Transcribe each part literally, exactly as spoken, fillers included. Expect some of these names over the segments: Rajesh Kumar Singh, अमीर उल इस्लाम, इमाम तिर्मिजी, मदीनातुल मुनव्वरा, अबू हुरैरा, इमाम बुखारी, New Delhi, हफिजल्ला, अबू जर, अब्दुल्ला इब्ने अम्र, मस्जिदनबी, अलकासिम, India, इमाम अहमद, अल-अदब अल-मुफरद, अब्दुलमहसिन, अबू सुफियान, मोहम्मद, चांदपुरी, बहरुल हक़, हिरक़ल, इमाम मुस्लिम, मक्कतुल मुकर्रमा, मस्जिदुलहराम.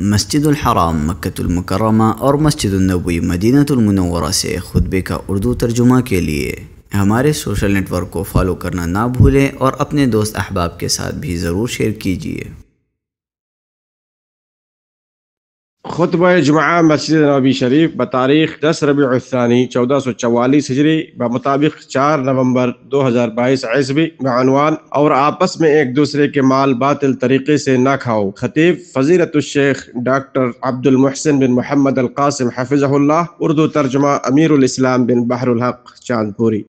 मस्जिदुलहराम मक्कतुल मुकर्रमा और मस्जिदनबी मदीनातुल मुनव्वरा से खुतबे का उर्दू तर्जुमा के लिए हमारे सोशल नेटवर्क को फॉलो करना ना भूलें और अपने दोस्त अहबाब के साथ भी ज़रूर शेयर कीजिए। खुतबा जुमा मस्जिद नबी शरीफ बतारीख दस रबीउल सानी चौदह सौ चवालीस हिजरी बमुताबिक चार नवंबर दो हज़ार बाईस ईस्वी बعنوان और आपस में एक दूसरे के माल बातिल तरीक़े से ना खाओ। खतीब फजीलतुश्शेख डॉक्टर अब्दुलमहसिन बिन मोहम्मद अलकासिम हफिजल्ला, उर्दू तर्जुमा अमीर उल इस्लाम बिन बहरुल हक़, चांदपुरी।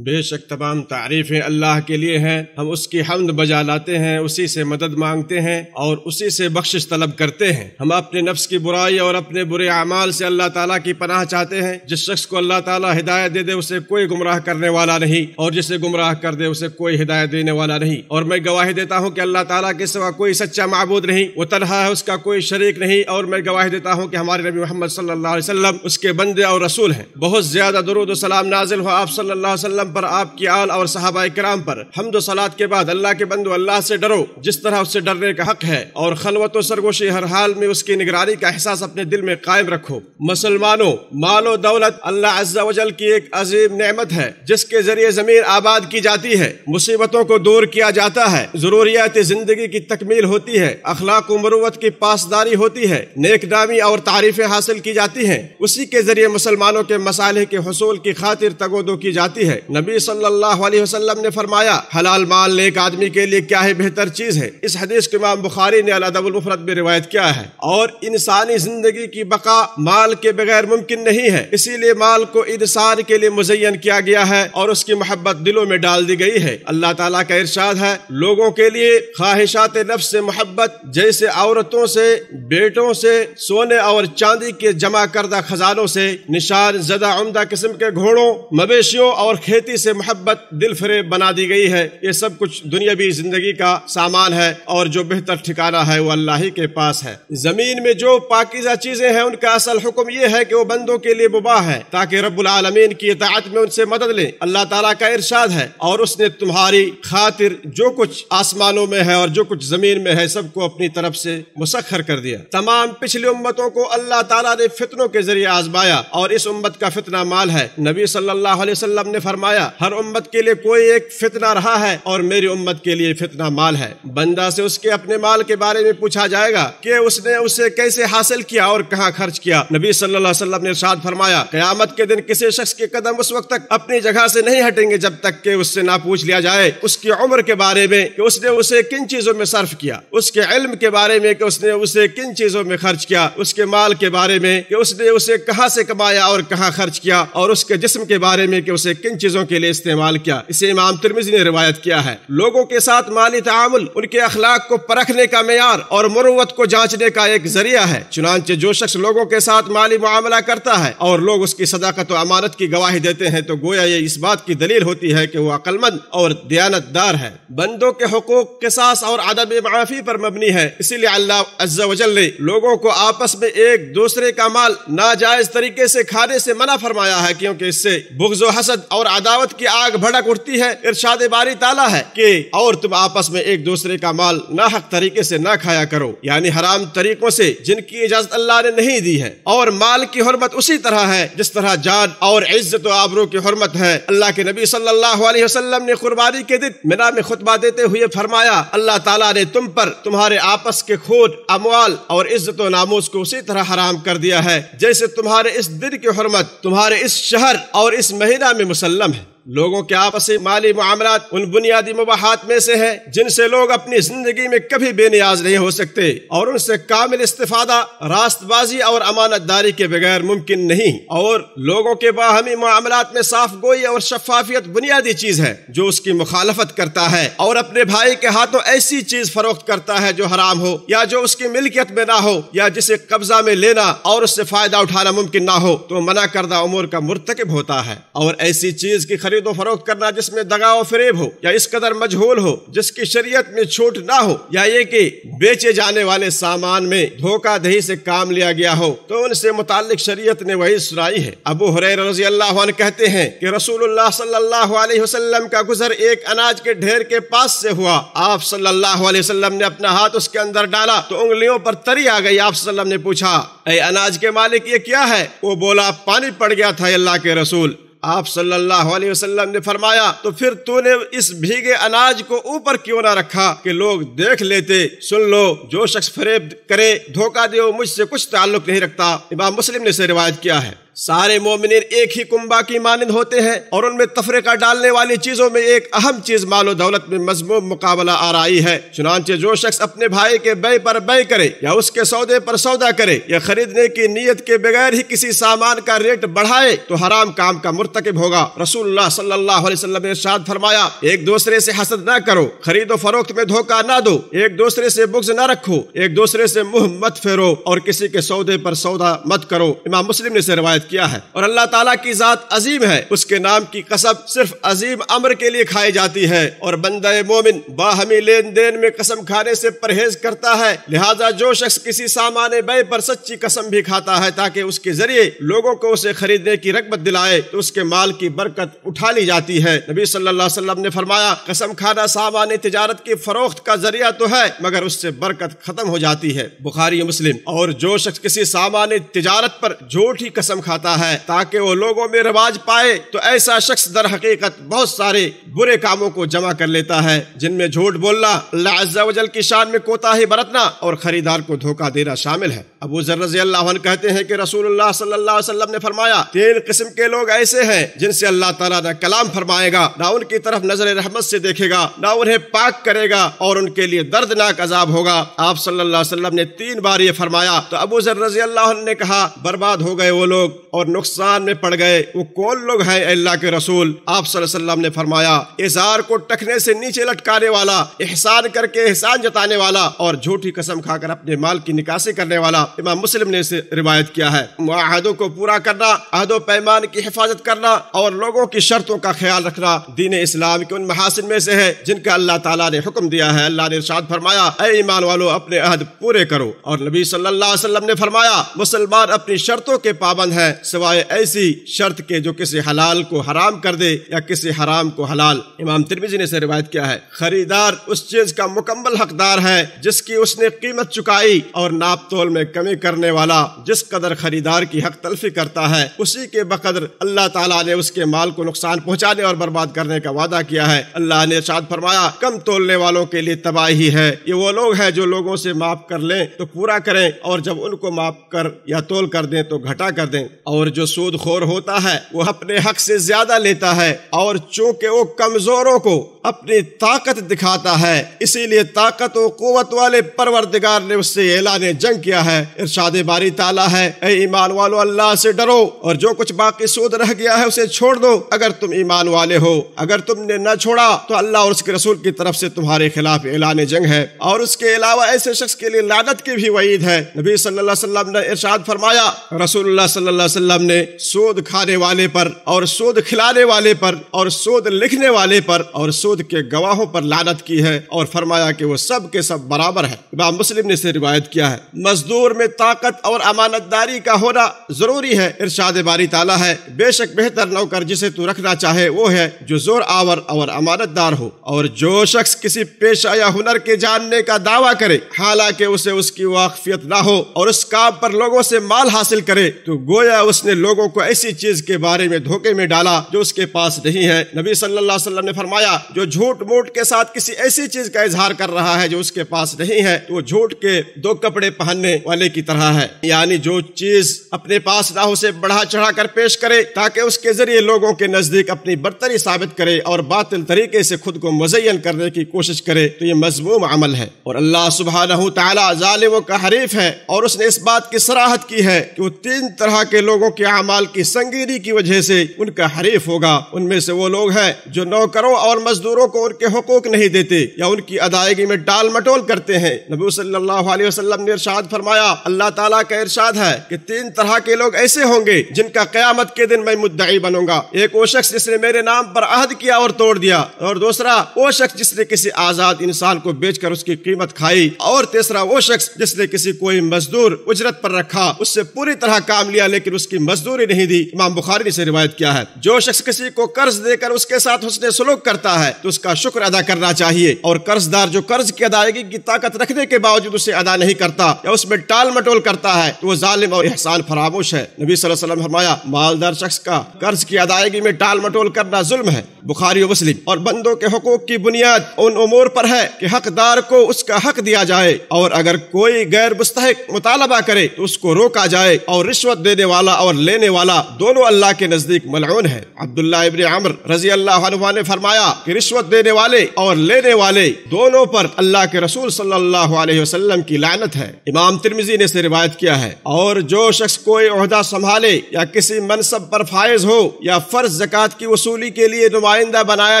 बेशक तमाम तारीफ़ें अल्लाह के लिए हैं, हम उसकी हम्द बजा लाते हैं, उसी से मदद मांगते हैं और उसी से बख्शिश तलब करते हैं। हम अपने नफ्स की बुराई और अपने बुरे अमाल से अल्लाह ताला की पनाह चाहते हैं। जिस शख्स को अल्लाह ताला हिदायत दे दे उसे कोई गुमराह करने वाला नहीं और जिसे गुमराह कर दे उसे कोई हिदायत देने वाला नहीं। और मैं गवाही देता हूँ कि अल्लाह ताला के सिवा कोई सच्चा माबूद नहीं, वो तन्हा है, उसका कोई शरीक नहीं। और मैं गवाही देता हूँ कि हमारे नबी मोहम्मद सल्लल्लाहु अलैहि वसल्लम उसके बंदे और रसूल हैं। बहुत ज्यादा दुरूद व सलाम नाजिल हो आप सल्लल्लाहु अलैहि वसल्लम पर, आपकी आल और सहाबाए किराम पर। हम्द सलात के बाद अल्लाह के बंदो अल्लाह से डरो जिस तरह उससे डरने का हक है, और खलवत सरगोशी हर हाल में उसकी निगरानी का एहसास अपने दिल में कायम रखो। मुसलमानों, मालो दौलत अल्लाह अज़्ज़ा वजल की एक अजीम नेमत है जिसके जरिए जमीन आबाद की जाती है, मुसीबतों को दूर किया जाता है, जरूरियात जिंदगी की तकमील होती है, अखलाक मरूवत की पासदारी होती है, नेकनामी और तारीफें हासिल की जाती है। उसी के जरिए मुसलमानों के मसाले के हसूल की खातिर तगोदो की जाती है। नबी सल्लल्लाहु अलैहि वसल्लम ने फरमाया, हलाल माल नेक आदमी के लिए क्या ही बेहतर चीज़ है। इस हदीस को इमाम बुखारी ने अल-अदब अल-मुफरद में रिवायत किया है। और इंसानी जिंदगी की बका माल के बगैर मुमकिन नहीं है, इसीलिए माल को इंसान के लिए मुज़य्यन किया गया है और उसकी मोहब्बत दिलों में डाल दी गई है। अल्लाह ताला का इरशाद है, लोगों के लिए ख्वाहिशात नफ्स से मोहब्बत जैसे औरतों से, बेटों से, सोने और चांदी के जमा करदा खजानों से, निशान ज़दा उम्दा किस्म के घोड़ों, मवेशियों और खेती से मोहब्बत दिल फरेब बना दी गई है। ये सब कुछ दुनियावी जिंदगी का सामान है और जो बेहतर ठिकाना है वो अल्लाह ही के पास है। जमीन में जो पाकीज़ा चीजें हैं उनका असल हुक्म ये है कि वो बंदों के लिए मुबाह है ताकि रब्बुल आलमीन की इताअत में उनसे मदद लें। अल्लाह ताला का इरशाद है, और उसने तुम्हारी खातिर जो कुछ आसमानों में है और जो कुछ जमीन में है सबको अपनी तरफ से मुसख्खर कर दिया। तमाम पिछली उम्मतों को अल्लाह ताला ने फितनों के जरिए आजमाया और इस उम्मत का फितना माल है। नबी सल्लल्लाहु अलैहि वसल्लम ने फरमाया, हर उम्मत के लिए कोई एक फितना रहा है और मेरी उम्मत के लिए फितना माल है। बंदा से उसके अपने माल के बारे में पूछा जाएगा कि उसने उसे कैसे हासिल किया और कहां खर्च किया। नबी सल्लल्लाहु अलैहि वसल्लम ने इरशाद फरमाया, क़यामत के दिन किसी शख्स के कदम उस वक्त तक अपनी जगह से नहीं हटेंगे जब तक कि उससे ना पूछ लिया जाए उसकी उम्र के बारे में कि उसने उसे किन चीजों में सर्फ किया, उसके इल्म के बारे में कि उसने उसे किन चीजों में खर्च किया, उसके माल के बारे में कि उसने उसे कहां से कमाया और कहां खर्च किया, और उसके जिस्म के बारे में कि उसे किन चीजों के लिए इस्तेमाल किया। इसे इमाम तिर्मिजी ने रिवायत किया है। लोगों के साथ माली तामुल उनके अखलाक को परखने का मेयार और मरूवत को जांचने का एक जरिया है। चुनांचे जो शख्स लोगों के साथ माली मुआमला करता है और लोग उसकी सदाकत और अमानत की गवाही देते हैं तो गोया ये इस बात की दलील होती है कि वो अक्लमंद और दयानतदार है। बंदों के हुकूक किसास और अदब माफी पर मबनी है, इसीलिए अल्लाह अज़्ज़ा वजल ने लोगों को आपस में एक दूसरे का माल नाजायज तरीके से खाने से मना फरमाया है क्योंकि इससे बुग़्ज़ व हसद और दावत की आग भड़क उठती है। इरशाद बारी ताला है कि और तुम आपस में एक दूसरे का माल नाहक तरीके से ना खाया करो, यानी हराम तरीकों से जिनकी इजाजत अल्लाह ने नहीं दी है। और माल की हुर्मत उसी तरह है जिस तरह जान और इज्जत और आबरू की हुर्मत है। अल्लाह के नबी सल्लल्लाहु अलैहि वसल्लम ने कुर्बानी के दिन मिना में खुतबा देते हुए फरमाया, अल्लाह ताला ने तुम पर तुम्हारे आपस के खून, अमवाल और इज्जत और नामोस को उसी तरह हराम कर दिया है जैसे तुम्हारे इस दिन की हुर्मत तुम्हारे इस शहर और इस महीना में मुसल्लम है। लोगों के आपसी माली मामलात उन बुनियादी मुबाहात में से है जिनसे लोग अपनी जिंदगी में कभी बेनियाज नहीं हो सकते और उनसे कामिल इस्तिफादा रास्तबाजी और अमानतदारी के बगैर मुमकिन नहीं। और लोगों के बाहमी मामलात में साफ गोई और शफाफियत बुनियादी चीज है। जो उसकी मुखालफत करता है और अपने भाई के हाथों ऐसी चीज फरोख्त करता है जो हराम हो या जो उसकी मिल्कियत में ना हो या जिसे कब्जा में लेना और उससे फायदा उठाना मुमकिन ना हो तो मना करदा उमूर का मुर्तकिब होता है। और ऐसी चीज की खरीदो फरोख्त करना जिसमें दगा और फरेब हो या इस कदर मजहूल हो जिसकी शरीयत में छूट ना हो, या ये कि बेचे जाने वाले सामान में धोखाधड़ी से काम लिया गया हो, तो उनसे मुतालिक शरीयत ने वही सुनाई है। अबू हुरैरा रज़ी अल्लाह अन्हु कहते हैं कि रसूलुल्लाह सल्लल्लाहु अलैहि वसल्लम का गुजर एक अनाज के ढेर के पास से हुआ। आप सल्लल्लाहु अलैहि वसल्लम ने अपना हाथ उसके अंदर डाला तो उंगलियों पर तरी आ गई। आप सल्लल्लाहु अलैहि वसल्लम ने पूछा, ऐ अनाज के मालिक, ये क्या है? वो बोला, पानी पड़ गया था अल्लाह के रसूल। आप सल्लल्लाहु अलैहि वसल्लम ने फरमाया, तो फिर तूने इस भीगे अनाज को ऊपर क्यों ना रखा कि लोग देख लेते? सुन लो, जो शख्स फरेब करे, धोखा दे, मुझसे कुछ ताल्लुक नहीं रखता। इमाम मुस्लिम ने इसे रिवायत किया है। सारे मोमिनीन एक ही कुंबा की मानिंद होते हैं और उनमें तफरीका डालने वाली चीजों में एक अहम चीज मालो दौलत में मजमूम मुकाबला आराई है। चुनांचे जो शख्स अपने भाई के बे पर बे करे या उसके सौदे पर सौदा करे या खरीदने की नीयत के बगैर ही किसी सामान का रेट बढ़ाए तो हराम काम का मुर्तकिब होगा। रसूलुल्लाह सल्लल्लाहु अलैहि वसल्लम ने इरशाद फरमाया, एक दूसरे से हसद न करो, खरीदो फरोख्त में धोखा न दो, एक दूसरे से बुग़्ज़ न रखो, एक दूसरे से मुँह मत फेरो और किसी के सौदे पर सौदा मत करो। इमाम मुस्लिम ने इसे रिवायत किया है। और अल्लाह ताला की जात अजीम है, उसके नाम की कसम सिर्फ अजीम अम्र के लिए खाई जाती है और बंदे मोमिन बाहमी लेन देन में कसम खाने से परहेज करता है। लिहाजा जो शख्स किसी सामान बे पर सच्ची कसम भी खाता है ताकि उसके जरिए लोगों को उसे खरीदने की रगबत दिलाए तो उसके माल की बरकत उठा ली जाती है। नबी सल्लल्लाहु अलैहि वसल्लम ने फरमाया, कसम खाना सामान तिजारत की फरोख्त का जरिया तो है मगर उससे बरकत खत्म हो जाती है। बुखारी मुस्लिम। और जो शख्स किसी सामान तिजारत पर झूठी कसम खाता है ताकि वो लोगों में रिवाज पाए तो ऐसा शख्स दर हकीकत बहुत सारे बुरे कामों को जमा कर लेता है जिनमें झूठ बोलना, अल्लाह अज़्ज़ा वजल की शान में कोताही बरतना और खरीदार को धोखा देना शामिल है। अबू जर रज़ियल्लाहु अन्हु कहते हैं कि रसूलुल्लाह सल्लल्लाहु अलैहि वसल्लम ने फरमाया, तीन किस्म के लोग ऐसे हैं जिनसे अल्लाह ताला ना कलाम फरमाएगा, ना उनकी तरफ नजर रहमत से देखेगा, ना उन्हें पाक करेगा और उनके लिए दर्दनाक अजाब होगा। आप सल्लल्लाहु अलैहि वसल्लम ने तीन बार ये फरमाया तो अबू जर रज़ियल्लाहु अन्हु ने कहा, बर्बाद हो गए वो लोग और नुकसान में पड़ गए। वो कौन लोग हैं अल्लाह के रसूल? आप सल्लल्लाहु अलैहि वसल्लम ने फरमाया, इज़ार को टखने से नीचे लटकाने वाला, एहसान करके एहसान जताने वाला और झूठी कसम खाकर अपने माल की निकासी करने वाला। इमाम मुस्लिम ने इसे रिवायत किया है। मुआहदों को पूरा करना, अहदो पैमान की हिफाजत करना और लोगों की शर्तों का ख्याल रखना दीन इस्लाम के उन महासिन में से है जिनका अल्लाह ताला ने हुक्म दिया है। अल्लाह ने इरशाद फरमाया, ऐ ईमान वालों, अपने अहद पूरे करो। और नबी सल्लल्लाहु अलैहि वसल्लम ने फरमाया, मुसलमान अपनी शर्तों के पाबंद है सिवाय ऐसी शर्त के जो किसी हलाल को हराम कर दे या किसी हराम को हलाल। इमाम तिर्मिजी ने इसे रिवायत किया है। खरीदार उस चीज का मुकम्मल हकदार है जिसकी उसने कीमत चुकाई और नाप तोल में कमी करने वाला जिस कदर खरीदार की हक तलफी करता है उसी के बकदर अल्लाह ताला ने उसके माल को नुकसान पहुँचाने और बर्बाद करने का वादा किया है। अल्लाह ने इरशाद फरमाया, कम तोलने वालों के लिए तबाही है। ये वो लोग है जो लोगों से माफ कर लें तो पूरा करें और जब उनको माफ कर या तोल कर दें तो घटा कर दें। और जो सूदखोर होता है वो अपने हक से ज्यादा लेता है और चूंकि वो कमजोरों को अपनी ताकत दिखाता है इसीलिए ताकत और कुव्वत वाले परवरदिगार ने उससे ऐलान जंग किया है। इरशाद बारी ताला है, ऐ ईमान वालों, अल्लाह से डरो और जो कुछ बाकी सूद रह गया है उसे छोड़ दो अगर तुम ईमान वाले हो। अगर तुमने न छोड़ा तो अल्लाह और उसके रसूल की तरफ से तुम्हारे खिलाफ ऐलान जंग है। और उसके अलावा ऐसे शख्स के लिए लानत की भी वईद है। नबी सल्लल्लाहु अलैहि वसल्लम ने इरशाद फरमाया, रसूलुल्लाह सल्लल्लाहु अलैहि वसल्लम ने सूद खाने वाले पर और सूद खिलाने वाले पर और सूद लिखने वाले पर और के गवाहों पर लानत की है और फरमाया कि वो सब के सब बराबर है। इमाम मुस्लिम ने इसे रिवायत किया है। मजदूर में ताकत और अमानतदारी का होना जरूरी है। इरशाद बारी ताला है, बेशक बेहतर नौकर जिसे तू रखना चाहे वो है जो जोर आवर और अमानतदार हो। और जो शख्स किसी पेशा या हुनर के जानने का दावा करे हालांकि उसे उसकी वाकफियत ना हो और उस काम पर लोगों से माल हासिल करे तो गोया उसने लोगों को ऐसी चीज के बारे में धोखे में डाला जो उसके पास नहीं है। नबी सल्लल्लाहु अलैहि वसल्लम ने फरमाया, जो झूठ मूठ के साथ किसी ऐसी चीज का इजहार कर रहा है जो उसके पास नहीं है तो वो झूठ के दो कपड़े पहनने वाले की तरह है। यानी जो चीज अपने पास ना हो उसे बढ़ा चढ़ा कर पेश करे ताकि उसके जरिए लोगों के नजदीक अपनी बर्तरी साबित करे और बातिल तरीके से खुद को मुज़य्यन करने की कोशिश करे तो ये मज़मूम अमल है। और अल्लाह सुब्हानहू तआला ज़ालिमों का हरीफ है और उसने इस बात की सराहत की है कि वो तीन तरह के लोगों के अमाल की संगीरी की वजह से उनका हरीफ होगा। उनमें से वो लोग हैं जो नौकरों और मजदूरों को उनके हकूक नहीं देते या उनकी अदायगी में टाल मटोल करते हैं। नबी सल्लल्लाहु अलैहि वसल्लम ने इरशाद फरमाया, अल्लाह ताला का इरशाद है कि तीन तरह के लोग ऐसे होंगे जिनका क़यामत के दिन मैं मुद्दई बनूंगा। एक वो शख्स जिसने मेरे नाम पर अहद किया और तोड़ दिया, और दूसरा वो शख्स जिसने किसी आजाद इंसान को बेचकर उसकी कीमत खाई, और तीसरा वो शख्स जिसने किसी कोई मजदूर उजरत पर रखा, उससे पूरी तरह काम लिया लेकिन उसकी मजदूरी नहीं दी। इमाम बुखारी ने इसे रिवायत किया है। जो शख्स किसी को कर्ज देकर उसके साथ हुस्न सलूक करता है तो उसका शुक्र अदा करना चाहिए, और कर्जदार जो कर्ज की अदायगी की ताकत रखने के बावजूद उसे अदा नहीं करता या उसमें टाल मटोल करता है तो वो जालिम और एहसान फरामोश है। नबी सल्लल्लाहु अलैहि वसल्लम फरमाया, मालदार शख्स का कर्ज की अदायगी में टाल मटोल करना जुल्म है। बुखारी और मुस्लिम। और बंदों के हकूक की बुनियाद उन उमूर पर है कि हकदार को उसका हक दिया जाए, और अगर कोई गैर मुस्तहिक मुतालबा करे तो उसको रोका जाए, और रिश्वत देने वाला और लेने वाला दोनों अल्लाह के नजदीक मलऊन है। अब्दुल्ला इब्ने अम्र रजी अल्लाह अन्हु ने फरमाया कि रिश्वत देने वाले और लेने वाले दोनों पर अल्लाह के रसूल सल्लल्लाहु अलैहि वसल्लम की लानत है। इमाम तिर्मिजी ने इसे रिवायत किया है। और जो शख्स कोई ओहदा संभाले या किसी मनसब पर फायज हो या फर्ज ज़कात की वसूली के लिए नुमाइंदा बनाया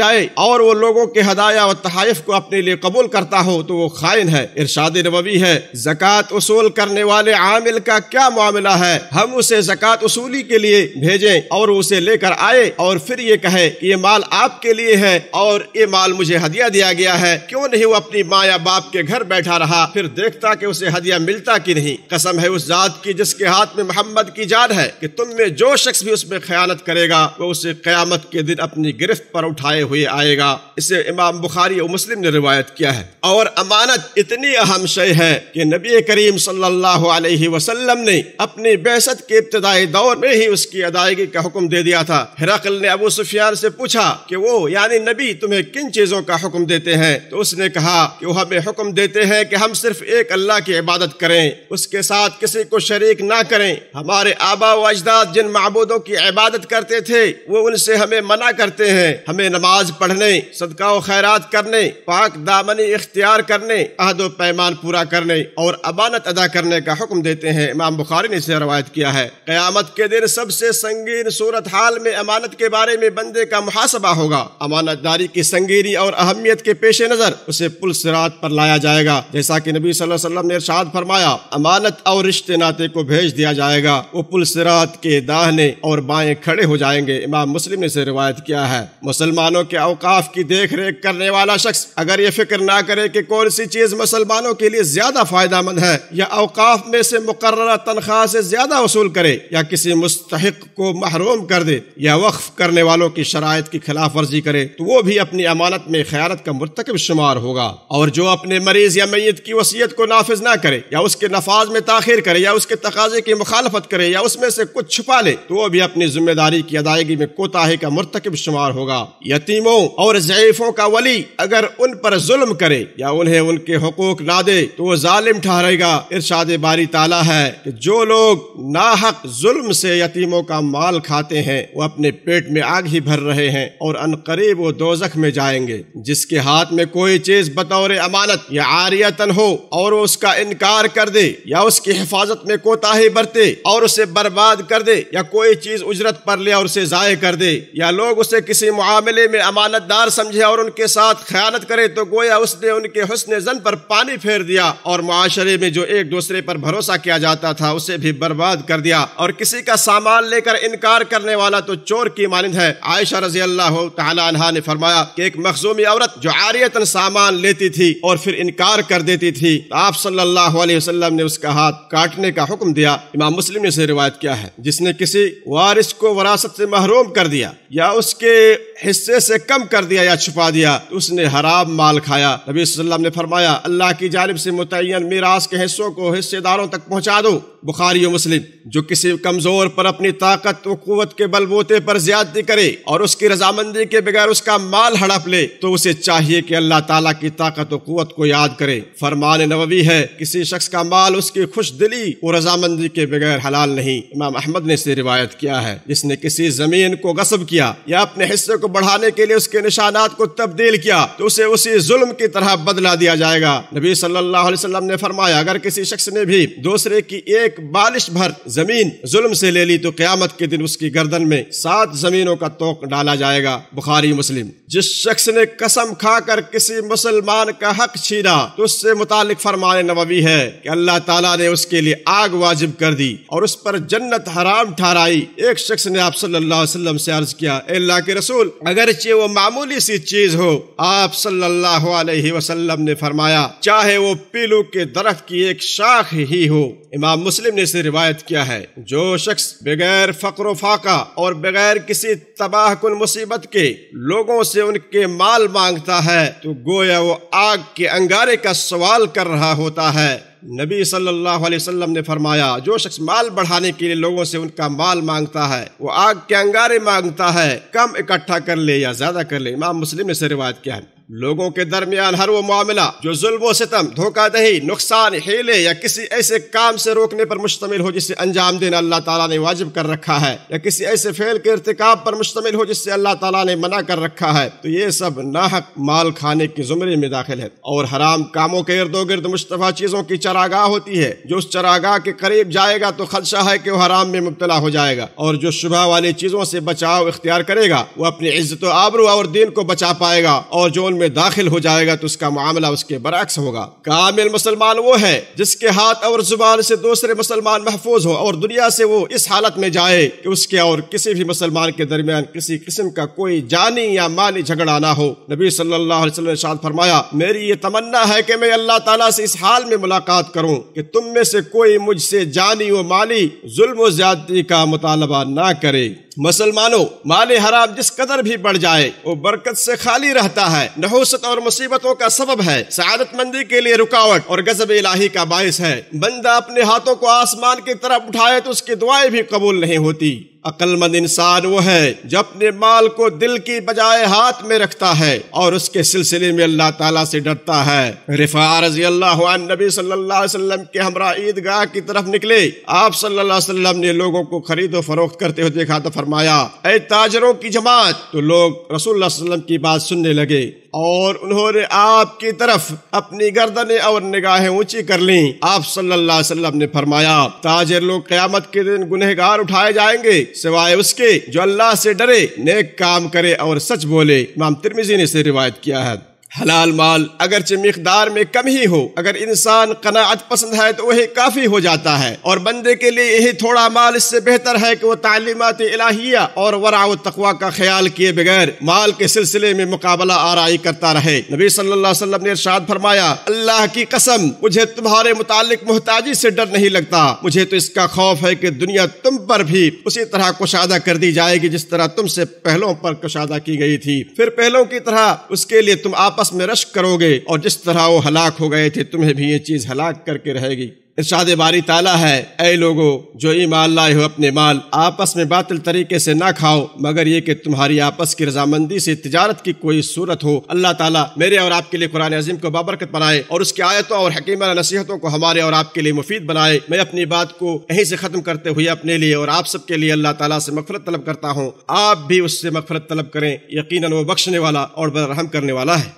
जाए और वो लोगों के हदाया और तहाइफ को अपने लिए कबूल करता हो तो वो खाइन है। इरशाद नबवी है, ज़कात वसूल करने वाले आमिल का क्या मामला है, हम उसे ज़कात वसूली के लिए भेजें और उसे लेकर आए और फिर ये कहे कि ये माल आपके लिए है और ये माल मुझे हदिया दिया गया है, क्यों नहीं वो अपनी माँ या बाप के घर बैठा रहा फिर देखता कि उसे हदिया मिलता कि नहीं। कसम है उस जात की जिसके हाथ में मोहम्मद की जान है कि तुम में जो शख्स भी उसमें खयानत करेगा वो उसे क़यामत के दिन अपनी गिरफ्त पर उठाए हुए आएगा। इसे इमाम बुखारी और मुस्लिम ने रिवायत किया है। और अमानत इतनी अहम शय है कि नबी करीम सल्लल्लाहु अलैहि वसल्लम ने अपनी बेअसत के इब्तदाई दौर में ही उसकी अदायगी का हुक्म दे दिया था। हिरक़ल ने अबू सुफियान से पूछा कि वो यानी नबी तुम्हें किन चीजों का हुक्म देते हैं, तो उसने कहा कि वो हमें हुक्म देते हैं कि हम सिर्फ एक अल्लाह की इबादत करें, उसके साथ किसी को शरीक ना करें। हमारे आबा व अजदाद जिन माबूदों की इबादत करते थे वो उनसे हमें मना करते हैं। हमें नमाज पढ़ने, सदका व खैरात करने, पाक दामनी इख्तियार करने, अहद व पैमान पूरा करने और अमानत अदा करने का हुक्म देते हैं। इमाम बुखारी ने इसे रवायत किया है। क़यामत के दिन सबसे संगीन सूरत हाल में अमानत के बारे में बंदे का मुहासबा होगा। अमानतदारी की संगीनी और अहमियत के पेश नजर उसे पुल सिरात पर लाया जाएगा, जैसा कि नबी सल्लल्लाहु अलैहि वसल्लम ने इरशाद फरमाया, अमानत और रिश्ते नाते को भेज दिया जाएगा, वो पुल सिरात के दाहने और बाएं खड़े हो जाएंगे। इमाम मुस्लिम ने इसे रिवायत किया है। मुसलमानों के औकाफ की देख रेख करने वाला शख्स अगर ये फिक्र ना करे कि कौन सी चीज मुसलमानों के लिए ज्यादा फायदेमंद है या औकाफ में से मुकर्रर तनख्वाह से ज्यादा वसूल करे या किसी मुस्तहिक को महरूम कर दे या वक्फ करने वालों की शराइत की खिलाफ वर्जी करे तो वो भी अपनी अमानत में खयानत का मुर्तकब शुमार होगा। और जो अपने मरीज या मय्यत की वसीयत को नाफिज ना करे या उसके नफाज में ताखिर करे या उसके तकाजे की मुखालफत करे या उसमें से कुछ छुपा ले तो वो भी अपनी जिम्मेदारी की अदायगी में कोताही का मुर्तकब शुमार होगा। यतीमों और ज़ईफों का वली अगर उन पर जुल्म करे या उन्हें उनके हकूक ना दे तो वो जालिम ठहरेगा। इरशाद बारी ताला है कि जो लोग नाहक जुल्म से यतीमों का माल खाते हैं वो अपने पेट में आग ही भर रहे हैं और अनकरीब वो दोज़ख में जाएंगे। जिसके हाथ में कोई चीज बतौर अमानत या आरियतन हो और वो उसका इनकार कर दे या उसकी हिफाजत में कोताही बरते और उसे बर्बाद कर दे या कोई चीज उजरत पर ले और उसे जाये कर दे या लोग उसे किसी मुआमले में अमानतदार समझे और उनके साथ खयानत करे तो गोया उसने उनके हुस्न ज़न पर पानी फेर दिया। और माशरे में जो एक दूसरे पर भरोसा किया जाता था उसे भी बर्बाद कर दिया। और किसी का सामान लेकर इनकार करने वाला तो चोर की मानंद है। आयशा रजी अल्लाह तआला अन्हा ने फरमाया कि एक मखजूमी औरत जो आरियतन सामान लेती थी और फिर इनकार कर देती थी तो आप सल्लल्लाहु अलैहि वसल्लम ने उसका हाथ काटने का हुक्म दिया। इमाम मुस्लिम ने इसे रिवायत किया है। जिसने किसी वारिस को वरासत से महरूम कर दिया या उसके हिस्से से कम कर दिया या छुपा दिया तो उसने हराम माल खाया। नबी सल्लल्लाहु अलैहि वसल्लम ने फरमाया, अल्लाह की जानिब से मुतय्यन मीरास के हिस्सों को हिस्सेदारों तक पहुँचा दो। बुखारी और मुस्लिम। जो किसी कमजोर पर अपनी ताकत व कुव्वत के बलबूते पर ज्यादती करे और उसकी रजामंदी के बगैर उसका माल हड़प ले तो उसे चाहिए कि अल्लाह ताला की ताकत व कुव्वत को याद करे। फरमान नबवी है, किसी शख्स का माल उसकी खुश दिली और रजामंदी के बगैर हलाल नहीं। इमाम अहमद ने इसे रिवायत किया है। जिसने किसी जमीन को गसब किया या अपने हिस्से को बढ़ाने के लिए उसके निशानात को तब्दील किया तो उसे उसी जुल्म की तरह बदला दिया जाएगा। नबी सल्लल्लाहु अलैहि वसल्लम ने फरमाया, अगर किसी शख्स ने भी दूसरे की एक बालिश भर जमीन जुल्म से ले ली तो क़यामत के दिन उसकी गर्दन में सात ज़मीनों का तोक डाला जाएगा। बुखारी मुस्लिम। जिस शख्स ने कसम खाकर किसी मुसलमान का हक छीना तो उससे मुतालिक फरमान नबवी है कि अल्लाह ताला ने उसके लिए आग वाजिब कर दी और उस पर जन्नत हराम ठहराई। एक शख्स ने आप सल्लल्लाहु अलैहि वसल्लम से अर्ज किया, ए अल्लाह के रसूल, अगरचे वो मामूली सी चीज हो, आप सल्लल्लाहु अलैहि वसल्लम ने फरमाया चाहे वो पीलू के दरख्त की एक शाख ही हो। इमाम मुस्लिम ने इसे रिवायत किया है। जो शख्स बगैर फकर फाका और बगैर किसी तबाह कुन मुसीबत के लोगों से उनके माल मांगता है तो गोया वो आग के अंगारे का सवाल कर रहा होता है। नबी सल्लल्लाहु अलैहि वसल्लम ने फरमाया जो शख्स माल बढ़ाने के लिए लोगों से उनका माल मांगता है वो आग के अंगारे मांगता है, कम इकट्ठा कर ले या ज्यादा कर ले। इमाम मुस्लिम ने इसे रिवायत किया है। लोगों के दरमियान हर वो मामला जो जुल्म सितम, धोखादही, नुकसान, हीले या किसी ऐसे काम से रोकने पर मुश्तमिल हो जिसे अंजाम देना अल्लाह ताला ने वाजिब कर रखा है या किसी ऐसे फेल के इर्तिकाब पर मुश्तमिल हो जिससे अल्लाह ताला ने मना कर रखा है तो ये सब नाहक माल खाने के जुमरे में दाखिल है। और हराम कामों के इर्दो गिर्द मुश्तबा चीजों की चरागाह होती है। जो उस चरागाह के करीब जाएगा तो खदशा है कि वो हराम में मुब्तला हो जाएगा। और जो शुबह वाली चीजों से बचाव इख्तियार करेगा वो अपनी इज्जत आबरू और दीन को बचा पाएगा, और जो में दाखिल हो जाएगा तो उसका मामला उसके बरअक्स होगा। कामिल मुसलमान वो है जिसके हाथ और जुबान से दूसरे मुसलमान महफूज हो और दुनिया से वो इस हालत में जाए कि उसके और किसी भी मुसलमान के दरमियान किसी किस्म का कोई जानी या माली झगड़ा ना हो। नबी सल्लल्लाहो अलैहि वसल्लम ने शान फरमाया, मेरी ये तमन्ना है कि मैं अल्लाह ताला से इस हाल में मुलाकात करूँ कि तुम में से कोई मुझसे जानी व माली जुल्म व ज्यादती का मुतालबा ना करे। मुसलमानों, माल हराम जिस कदर भी बढ़ जाए वो बरकत से खाली रहता है, नहुसत और मुसीबतों का सबब है, सआदतमंदी के लिए रुकावट और गजब इलाही का बायस है। बंदा अपने हाथों को आसमान की तरफ उठाए तो उसकी दुआएं भी कबूल नहीं होती। अक्लमंद इंसान वो है जो अपने माल को दिल की बजाय हाथ में रखता है और उसके सिलसिले में अल्लाह ताला से डरता है। रिफा रजी अल्लाह अन्हु नबी सल्लल्लाहु अलैहि वसल्लम के हमरा ईदगाह की तरफ निकले। आप सल्लल्लाहु अलैहि वसल्लम ने लोगों को खरीदो फरोख्त करते हुए देखा तो फरमाया, ऐ ताजरों की जमात। तो लोग रसूलुल्लाह सल्लल्लाहु अलैहि वसल्लम की बात सुनने लगे और उन्होंने आपकी तरफ अपनी गर्दनें और निगाहें ऊंची कर ली। आप सल्लल्लाहु अलैहि वसल्लम ने फरमाया, ताजर लोग क़यामत के दिन गुनहगार उठाए जाएंगे सिवाय उसके जो अल्लाह से डरे, नेक काम करे और सच बोले। इमाम तिर्मिजी ने इसे रिवायत किया है। हलाल माल अगरचे मिकदार में कम ही हो, अगर इंसान कनाअत पसंद है तो वही काफ़ी हो जाता है। और बंदे के लिए यही थोड़ा माल इससे बेहतर है कि वो तालीमात इलाहिया और वरा व तकवा का ख्याल किए बगैर माल के सिलसिले में मुकाबला आराई करता रहे। नबी सल्लल्लाहु अलैहि वसल्लम ने इरशाद फरमाया, अल्लाह की कसम मुझे तुम्हारे मुतालिक मोहताजी से डर नहीं लगता, मुझे तो इसका खौफ है कि दुनिया तुम पर भी उसी तरह कुशादा कर दी जाएगी जिस तरह तुमसे पहलों पर कुशादा की गई थी। फिर पहलों की तरह उसके लिए तुम आपस में रश्क करोगे और जिस तरह वो हलाक हो गए थे तुम्हें भी ये चीज हलाक करके रहेगी। इरशाद बारी ताला है, ऐ लोगो जो ईमान लाए हो अपने माल आपस में बातिल तरीके से ना खाओ, मगर ये कि तुम्हारी आपस की रजामंदी से तिजारत की कोई सूरत हो। अल्लाह ताला मेरे और आपके लिए कुरान अजीम को बाबरकत बनाए और उसकी आयतों और हकीमाना नसीहतों को हमारे और आपके लिए मुफीद बनाए। मैं अपनी बात को यहीं से खत्म करते हुए अपने लिए और आप सबके लिए अल्लाह ताला से मगफरत तलब करता हूँ। आप भी उससे मगफरत तलब करें, यकीनन वो बख्शने वाला और बड़ा रहम करने वाला है।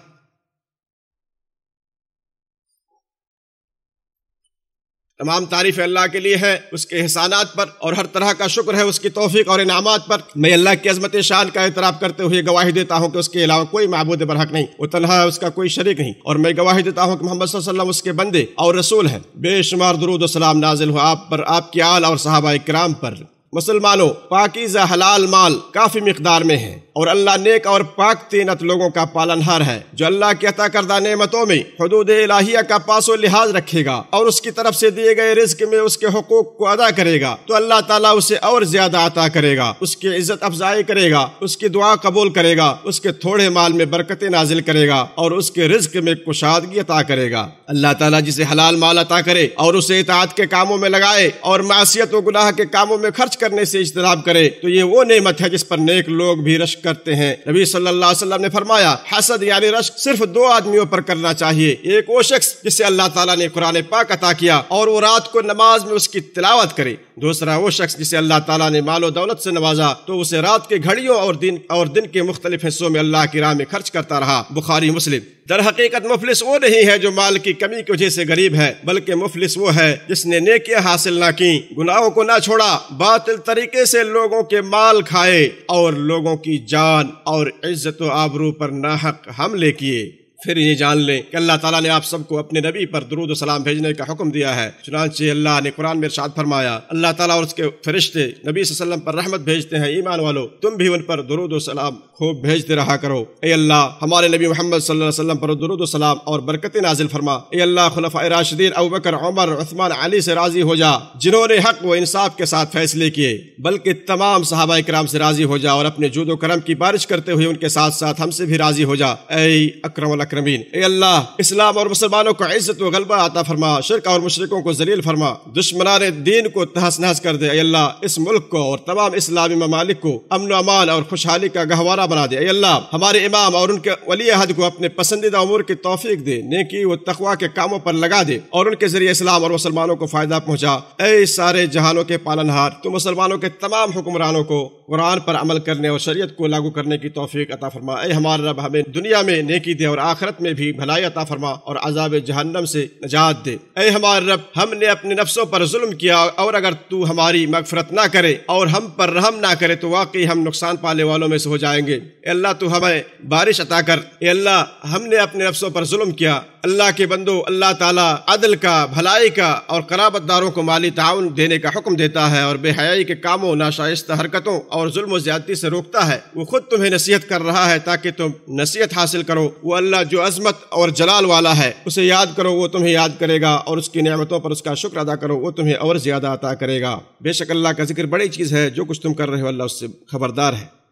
तमाम तारीफ अल्लाह के लिए है, उसके एहसानात पर, और हर तरह का शुक्र है उसकी तौफीक और इनामात पर। मैं अल्लाह की अजमत शान का एतराफ़ करते हुए गवाही देता हूँ कि उसके अलावा कोई माबूद बरहक नहीं, वो तन्हा है, उसका कोई शरीक नहीं, और मैं गवाही देता हूँ कि मोहम्मद सल्लल्लाहु अलैहि वसल्लम उसके बंदे और रसूल हैं। बेशुमार दुरूद व सलाम नाजिल हो आप पर, आपके आल और सहाबाए किराम पर। मुसलमानों, पाकीज़ा हलाल माल काफ़ी मिक़दार में है और अल्लाह नेक और पाक तीनत लोगों का पालनहार है जो अल्लाह की अता करदा नेमतों में हुदूद इलाहिया का पासो लिहाज रखेगा और उसकी तरफ से दिए गए रिज्क में उसके हुकूक को अदा करेगा तो अल्लाह ताला उसे और ज्यादा अता करेगा, उसकी इज्जत अफजाई करेगा, उसकी दुआ कबूल करेगा, उसके थोड़े माल में बरकतें नाजिल करेगा और उसके रिज्क में कुशादगी अता करेगा। अल्लाह ताला जिसे हलाल माल अता करे और उसे इताअत के कामों में लगाए और मासियत व गुनाह के कामों में खर्च करने से इज्तनाब करे तो ये वो नेमत है जिस पर नेक लोग भी रश्क करते हैं। नबी सल्लल्लाहु अलैहि वसल्लम ने फरमाया, हसद यानी रश्क सिर्फ दो आदमियों पर करना चाहिए। एक वो शख्स जिसे अल्लाह ताला ने कुरान पाक अता किया और वो रात को नमाज में उसकी तिलावत करे, दूसरा वो शख्स जिसे अल्लाह ताला ने मालो दौलत से नवाजा तो उसे रात के घड़ियों और दिन और दिन के मुख्तलिफ हिस्सों में अल्लाह की राह में खर्च करता रहा। बुखारी मुस्लिम। दर हकीकत मुफलिस वो नहीं है जो माल की कमी की वजह से गरीब है, बल्कि मुफलिस वो है जिसने नेकियां हासिल ना की, गुनाहों को ना छोड़ा, बातिल तरीके से लोगों के माल खाए और लोगों की जान और इज्जत व आबरू पर नाहक हमले किए। फिर ये जान लें कि अल्लाह ताला ने आप सबको अपने नबी पर दुरूद सलाम भेजने का हुक्म दिया है। चुनांचे अल्लाह ने कुरान में इरशाद फरमाया, अल्लाह ताला और उसके फरिश्ते नबी सल्लल्लाहु अलैहि वसल्लम पर रहमत भेजते हैं, ईमान वालो तुम भी उन पर दुरूद सलाम खूब भेजते रहा करो। ए अल्लाह हमारे नबी मोहम्मद सल्लल्लाहु अलैहि वसल्लम पर दुरूद सलाम और बरकतें नाजिल फरमा। ए अल्लाह खुलफाए राशिदीन अबू बकर, उमर, उस्मान, अली से राजी हो जा जिन्होंने हक व इंसाफ के साथ फैसले किए, बल्कि तमाम सहाबा इकराम से राजी हो जा और अपने जुदो करम की बारिश करते हुए उनके साथ साथ हमसे भी राजी हो जा। ए अकरम अक्रमीन, ए अल्लाह इस्लाम और मुसलमानों को इज्जत व गलबा अता फरमा, शिरक और मुशरिकों को जलील फरमा, दुश्मनाने दीन को तहस नहस कर दे। ए अल्लाह इस मुल्क को और तमाम इस्लामी ममालिक को अमन अमान और खुशहाली का गहवारा बना दे। ए अल्लाह हमारे इमाम और उनके वली अहद को अपने पसंदीदा उमूर की तौफीक दे, नेकी व तकवा के कामों पर लगा दे और उनके जरिए इस्लाम और मुसलमानों को फायदा पहुँचा। ए सारे जहानों के पालनहार तो मुसलमानों के तमाम हुक्मरानों को कुरान पर अमल करने और शरीयत को लागू करने की तौफीक अता फरमा। ए हमारा रब हमें दुनिया में नेकी दे और आखिरत में भी भलाई अता फरमा और अजाब जहन्नम से नजात दे। ए हमारे रब हमने अपने नफ्सों पर जुल्म किया और अगर तू हमारी मगफरत ना करे और हम पर रहम ना करे तो वाकई हम नुकसान पाने वालों में से हो जाएंगे। अल्लाह तू हमें बारिश अता कर। ए अल्लाह हमने अपने नफ्सों पर जुल्म किया, अल्लाह के बंदो अल्लाह ताला अदल का, भलाई का और कराबतदारों को माली ताउन देने का हुक्म देता है और बेहयाई के कामों, नाशाइस्ता हरकतों और जुल्म व ज्यादती से रोकता है। वो खुद तुम्हें नसीहत कर रहा है ताकि तुम नसीहत हासिल करो। वो अल्लाह जो अजमत और जलाल वाला है उसे याद करो, वो तुम्हें याद करेगा और उसकी नेमतों पर उसका शुक्र अदा करो, वो तुम्हें और ज्यादा अता करेगा। बेशक अल्लाह का जिक्र बड़ी चीज़ है, जो कुछ तुम कर रहे हो अल्लाह उससे खबरदार है।